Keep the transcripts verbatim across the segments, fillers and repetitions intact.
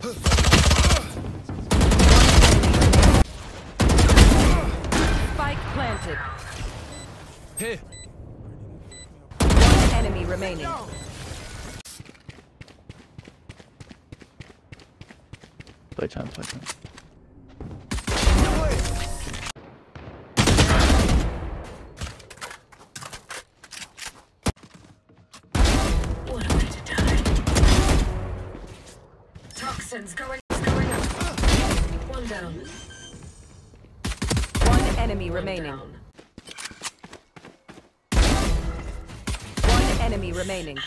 Spike planted. Hey. One enemy remaining. No. Play time, play time. Going, going up. One down. One enemy One remaining. Down. One enemy remaining.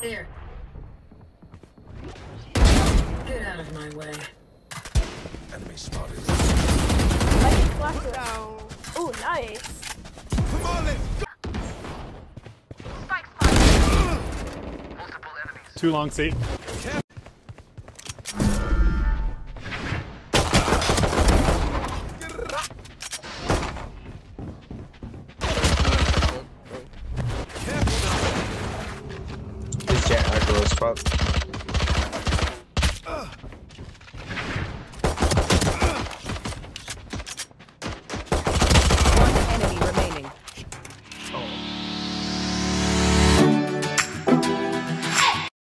Here. Get out of my way. Enemy spotted. Oh, nice. Come on, let's go. Spike spotted. Multiple enemies. Too long, see?